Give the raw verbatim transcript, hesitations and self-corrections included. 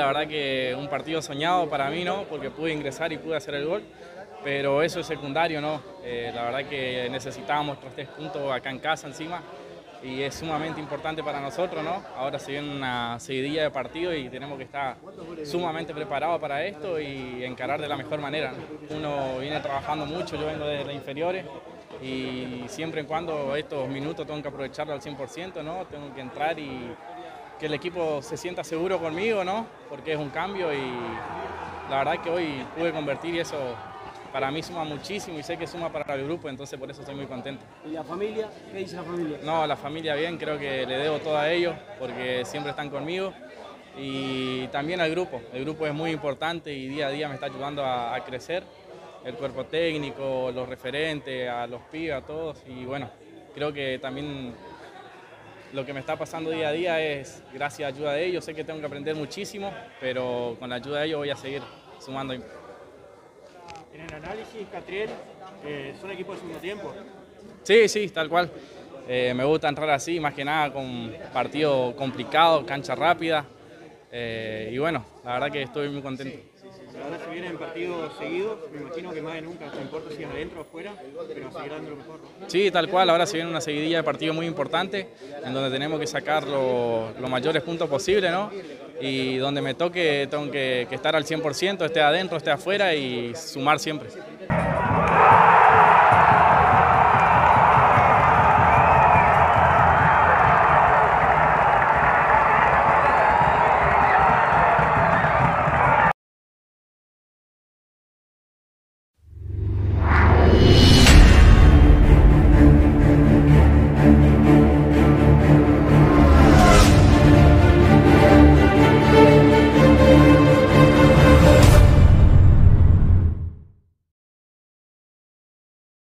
La verdad que un partido soñado para mí, ¿no? Porque pude ingresar y pude hacer el gol, pero eso es secundario, ¿no? Eh, la verdad que necesitábamos los tres puntos acá en casa encima y es sumamente importante para nosotros, ¿no? Ahora se viene una seguidilla de partidos y tenemos que estar sumamente preparados para esto y encarar de la mejor manera, ¿no? Uno viene trabajando mucho, yo vengo desde las inferiores y siempre en cuando estos minutos tengo que aprovecharlo al cien por ciento, ¿no? Tengo que entrar y que el equipo se sienta seguro conmigo, ¿no? Porque es un cambio y la verdad que hoy pude convertir y eso para mí suma muchísimo y sé que suma para el grupo, entonces por eso estoy muy contento. ¿Y la familia? ¿Qué dice la familia? No, la familia bien, creo que le debo todo a ellos porque siempre están conmigo y también al grupo. El grupo es muy importante y día a día me está ayudando a, a crecer. El cuerpo técnico, los referentes, a los pibes, a todos y bueno, creo que también lo que me está pasando día a día es gracias a la ayuda de ellos. Sé que tengo que aprender muchísimo, pero con la ayuda de ellos voy a seguir sumando. En el análisis, Catriel, eh, ¿son equipos de segundo tiempo? Sí, sí, tal cual. Eh, me gusta entrar así, más que nada con partido complicado, cancha rápida. Eh, y bueno, la verdad que estoy muy contento. Ahora se vienen partidos seguidos, me imagino que más de nunca, no importa si es adentro o afuera, pero seguir dando lo mejor, ¿no? Sí, tal cual, ahora se viene una seguidilla de partidos muy importante, en donde tenemos que sacar los lo mayores puntos posibles, ¿no? Y donde me toque, tengo que, que estar al cien por ciento, esté adentro, esté afuera y sumar siempre.